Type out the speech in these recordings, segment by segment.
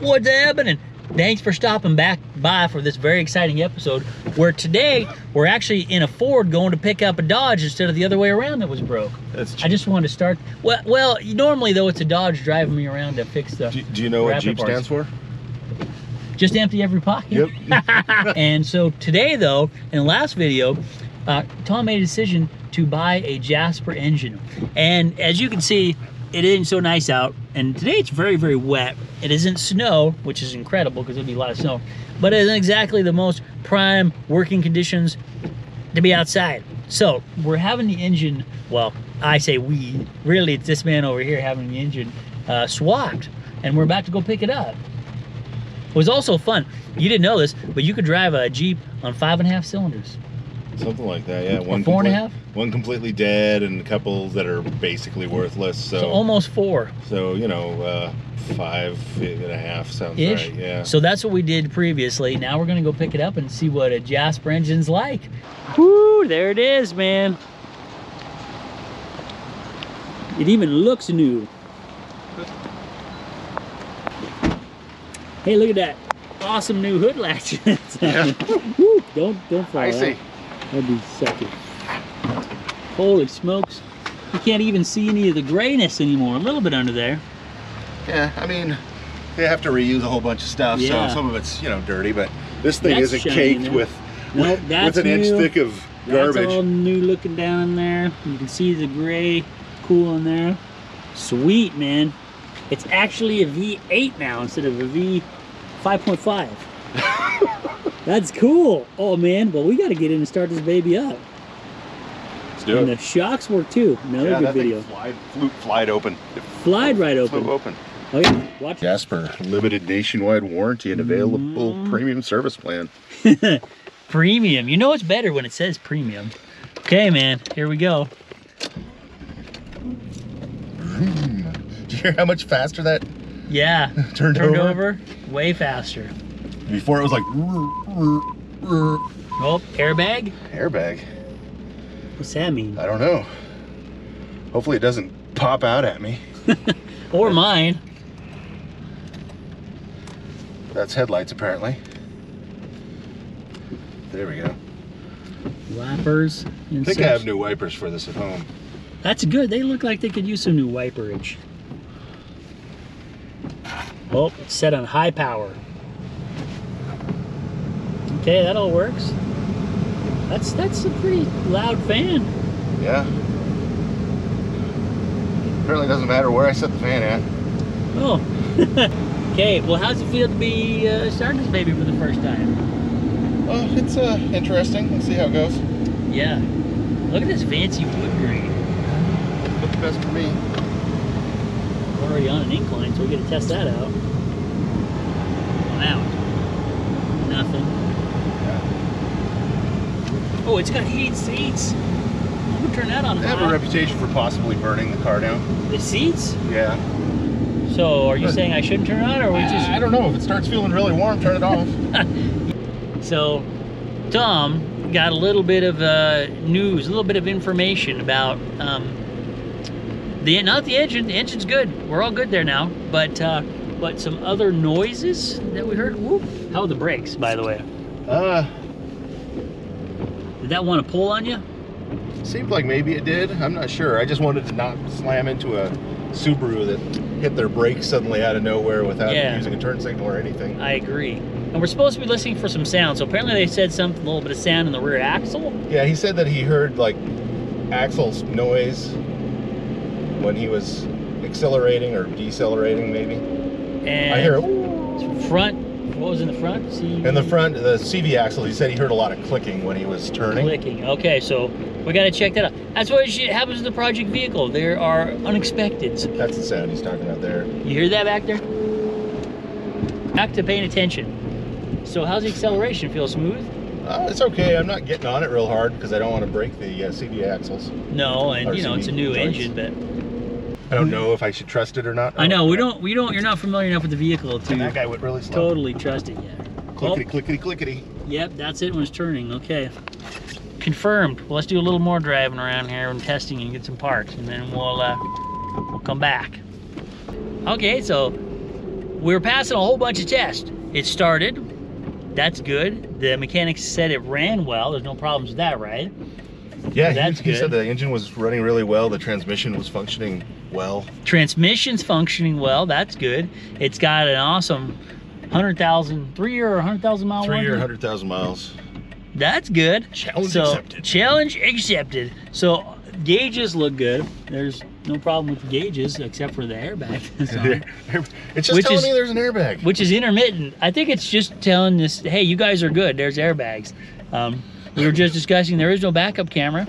What's happening? Thanks for stopping back by for this very exciting episode where today we're actually in a Ford going to pick up a Dodge instead of the other way around that was broke. That's cheap. I just wanted to start. Well, normally though it's a Dodge driving me around to fix stuff. Do you know what Jeep stands for? Just empty every pocket. Yep. And so today though, in the last video, Tom made a decision to buy a Jasper engine. And as you can see, it isn't so nice out. And today it's very, very wet. It isn't snow, which is incredible because there'll be a lot of snow, but it isn't exactly the most prime working conditions to be outside. So we're having the engine, well, I say we, really it's this man over here having the engine swapped, and we're about to go pick it up. It was also fun. You didn't know this, but you could drive a Jeep on 5.5 cylinders. Something like that, yeah. One 4.5? One completely dead and a couple that are basically worthless. So almost 4. So, you know, 5.5 sounds ish. Right, yeah. So that's what we did previously. Now we're going to go pick it up and see what a Jasper engine's like. Whoo, there it is, man. It even looks new. Hey, look at that. Awesome new hood latch. Yeah. Woo, don't fall out. I see. That'd be sucky. Holy smokes. You can't even see any of the grayness anymore. A little bit under there. Yeah, I mean, they have to reuse a whole bunch of stuff, yeah. So some of it's, you know, dirty, but this thing isn't caked with an inch thick of garbage. That's all new looking down there. You can see the gray cool in there. Sweet, man. It's actually a V8 now instead of a V5.5. That's cool. Oh man, well we gotta get in and start this baby up. Let's do it. And the shocks work too. Another good video. Flied open. Flied right open. Flew open. Okay, watch. Jasper, limited nationwide warranty and available premium service plan. Premium. You know it's better when it says premium. Okay, man. Here we go. Did you hear how much faster that? Yeah. Turned over. Way faster. Before it was like, oh, airbag? Airbag. What's that mean? I don't know. Hopefully it doesn't pop out at me. Or mine. That's headlights apparently. There we go. Wipers. I think I have new wipers for this at home. That's good. They look like they could use some new wiperage. Oh, it's set on high power. Okay, that all works. That's a pretty loud fan. Yeah. Apparently doesn't matter where I set the fan at. Oh. Okay, well how's it feel to be starting this baby for the first time? Well, it's interesting. Let's see how it goes. Yeah. Look at this fancy wood grain. Looks best for me. We're already on an incline, so we get to test that out. Wow. Nothing. Oh, it's got heated seats. I'm gonna turn that on. They have a reputation for possibly burning the car down. The seats? Yeah. So, are you saying I shouldn't turn it on, or we just? I don't know. If it starts feeling really warm, turn it off. So, Tom got a little bit of news, a little bit of information about not the engine. The engine's good. We're all good there now. But some other noises that we heard. Whoop. How are the brakes, by the way? Did that want to pull on you? Seemed like maybe it did. I'm not sure. I just wanted to not slam into a Subaru that hit their brakes suddenly out of nowhere without using a turn signal or anything. I agree. And we're supposed to be listening for some sound. So apparently they said something, a little bit of sound in the rear axle. Yeah, he said that he heard like axle's noise when he was accelerating or decelerating maybe. And I hear it. Front. What was in the front? CV? In the front, the CV axle, he said he heard a lot of clicking when he was turning. Clicking, okay, so we gotta check that out. That's what happens to the project vehicle. There are unexpecteds. That's the sound he's talking about there. You hear that back there? Back to paying attention. So how's the acceleration? Feel smooth? It's okay, I'm not getting on it real hard because I don't want to break the CV axles. No, and you know, it's a new engine, but... I don't know if I should trust it or not. I know, you're not familiar enough with the vehicle to that guy went really slow. Totally trust it yet. Clickety, clickety, clickety. Yep, that's it when it's turning, okay. Confirmed. Well, let's do a little more driving around here and testing and get some parts, and then we'll come back. Okay, so We were passing a whole bunch of tests. It started, that's good. The mechanic said it ran well. There's no problems with that, right? Yeah, so that's good. He said the engine was running really well. The transmission was functioning well. Transmission's functioning well. That's good. It's got an awesome 100,000, 3 year or 100,000 mile. 3 year, 100,000 miles. That's good. Challenge accepted. Challenge accepted. So gauges look good. There's no problem with the gauges except for the airbag. It's just telling me there's an airbag. Which is intermittent. I think it's just telling this, hey, you guys are good. There's airbags. We were just discussing there is no backup camera.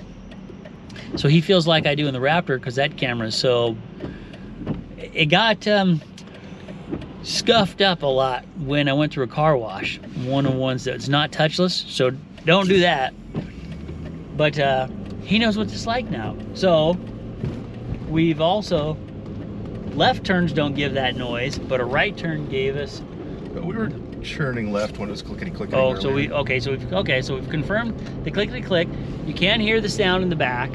So he feels like I do in the Raptor because that camera is so... It got scuffed up a lot when I went through a car wash. One of the ones that's not touchless, so don't do that. But he knows what it's like now. So we've also... Left turns don't give that noise, but a right turn gave us... But we were churning left when it was clickety-clickety. Oh, so we... Okay, so we've... Okay, so we've confirmed the clickety-click. You can hear the sound in the back.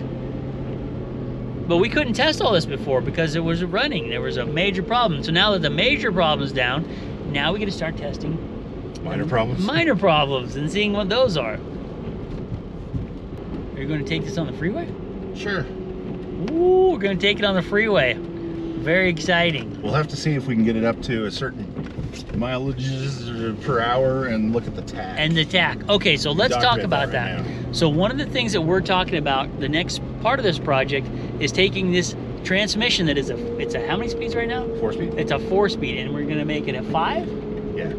But we couldn't test all this before because it was running. There was a major problem. So now that the major problem is down, now we get to start testing... Minor problems? Minor problems and seeing what those are. Are you going to take this on the freeway? Sure. Ooh, we're going to take it on the freeway. Very exciting. We'll have to see if we can get it up to a certain mileages per hour and look at the tack. And the tack. Okay, so let's talk about that. So one of the things that we're talking about, the next part of this project, is taking this transmission that is a, it's a how many speeds right now? 4-speed. It's a 4-speed, and we're going to make it a 5? Yeah.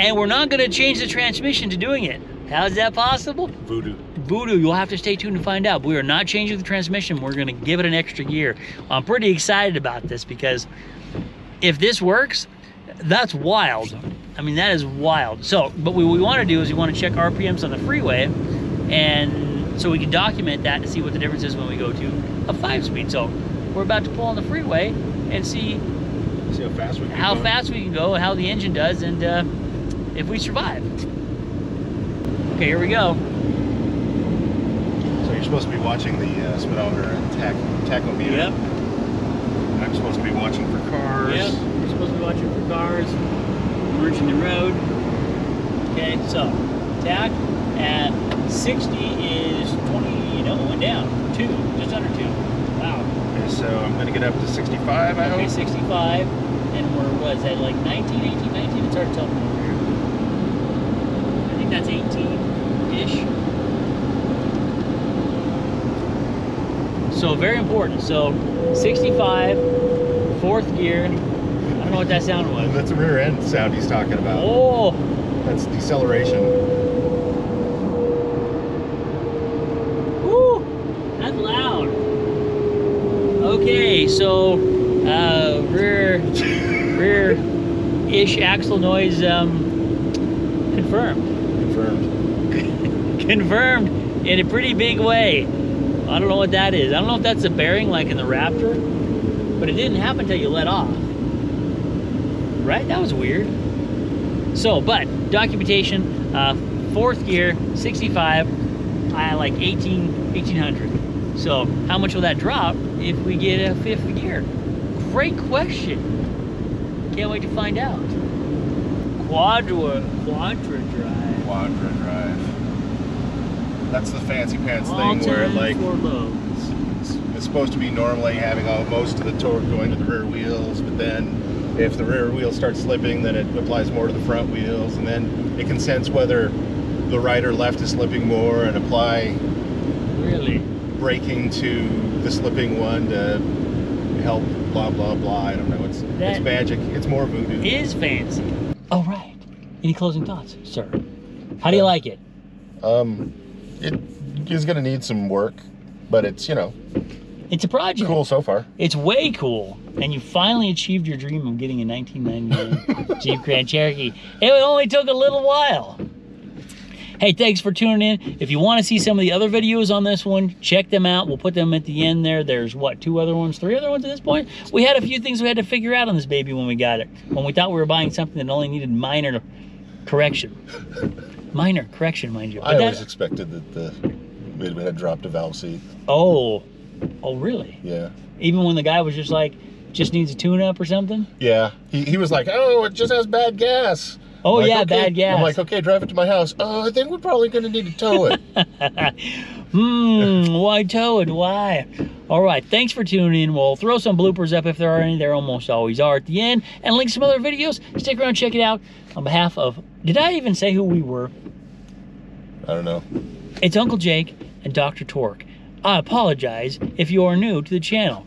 And we're not going to change the transmission to doing it. How's that possible? Voodoo. Voodoo. You'll have to stay tuned to find out. We are not changing the transmission. We're going to give it an extra gear. I'm pretty excited about this because if this works, that's wild. I mean, that is wild. So, but what we want to do is we want to check RPMs on the freeway, and so we can document that to see what the difference is when we go to a 5-speed. So we're about to pull on the freeway and see how fast we can go. How the engine does, and if we survive. Okay, here we go. So you're supposed to be watching the speedometer and tachometer. Yep. I'm supposed to be watching for cars. Yep, you're supposed to be watching for cars. Merging the road. Okay, so tack at 60 is 20, no, one down. 2, just under 2. Wow. Okay, so I'm going to get up to 65, I hope. Okay, 65. And we're, what is that, like 19, 18, 19? It's hard to tell from over here. I think that's 18-ish. So very important. So 65, 4th gear. I don't know what that sound was. That's a rear end sound he's talking about. Oh! That's deceleration. Woo! That's loud. Okay, so rear-ish axle noise confirmed. Confirmed. Confirmed in a pretty big way. I don't know what that is. I don't know if that's a bearing like in the Raptor, but it didn't happen until you let off. Right? That was weird. So, but documentation, 4th gear, 65, I like 1800. So, how much will that drop if we get a 5th gear? Great question. Can't wait to find out. Quadra Drive. That's the fancy pants thing where, like, it's supposed to be normally having all, most of the torque going to the rear wheels, but then if the rear wheel starts slipping, then it applies more to the front wheels, and then it can sense whether the right or left is slipping more and apply braking to the slipping one to help blah, blah, blah. I don't know. It's magic. It's more voodoo. It is fancy. All right. Any closing thoughts, sir? How do you like it? It is going to need some work, but it's, you know... It's a project. Cool so far. It's way cool. And you finally achieved your dream of getting a 1999 Jeep Grand Cherokee. It only took a little while. Hey, thanks for tuning in. If you want to see some of the other videos on this one, check them out. We'll put them at the end there. There's, what, 3 other ones at this point? We had a few things we had to figure out on this baby when we got it. When we thought we were buying something that only needed minor correction. Minor correction, mind you. But I always expected that we had dropped a valve seat. Oh, really? Yeah. Even when the guy was just like, Just needs a tune-up or something? Yeah. He was like, oh, it just has bad gas. Oh, like, yeah, okay. Bad gas. I'm like, okay, drive it to my house. Oh, I think we're probably going to need to tow it. Why tow it? Why? All right, thanks for tuning in. We'll throw some bloopers up if there are any. There almost always are at the end. And link some other videos. Stick around, check it out. On behalf of... Did I even say who we were? I don't know. It's Uncle Jake and Dr. Torque. I apologize if you are new to the channel.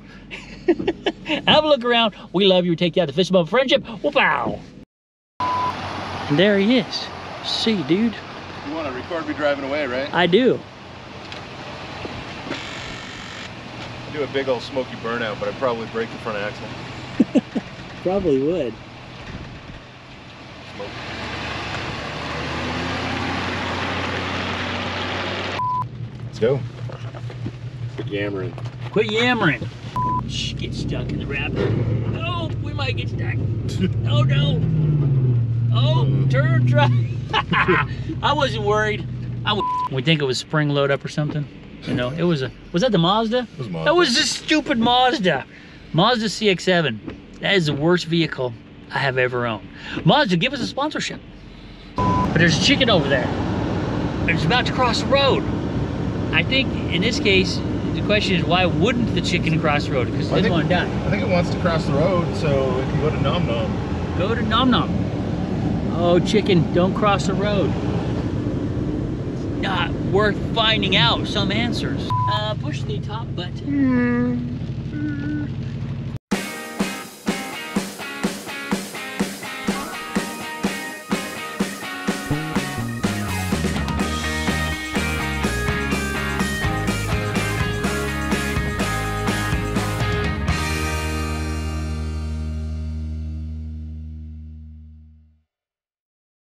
Have a look around. We love you. We take you out to Fist Bump Friendship. Whoop-ow! And there he is. See, dude. You want to record me driving away, right? I do. I do a big old smoky burnout, but I'd probably break the front axle. Probably would. Smoke. Let's go. Quit yammering. Quit yammering. Shh, get stuck in the rabbit. Oh, we might get stuck. Oh no. Oh, turn dry. I wasn't worried. We think it was spring load up or something. You know, it was a... Was that the Mazda? It was Mazda. That was this stupid Mazda. Mazda CX-7. That is the worst vehicle I have ever owned. Mazda, give us a sponsorship. But there's a chicken over there. It's about to cross the road. I think in this case, the question is, why wouldn't the chicken cross the road? Because it didn't want to die. I think it wants to cross the road, so it can go to Nom Nom. Go to Nom Nom. Oh, chicken, don't cross the road. Not worth finding out some answers. Push the top button.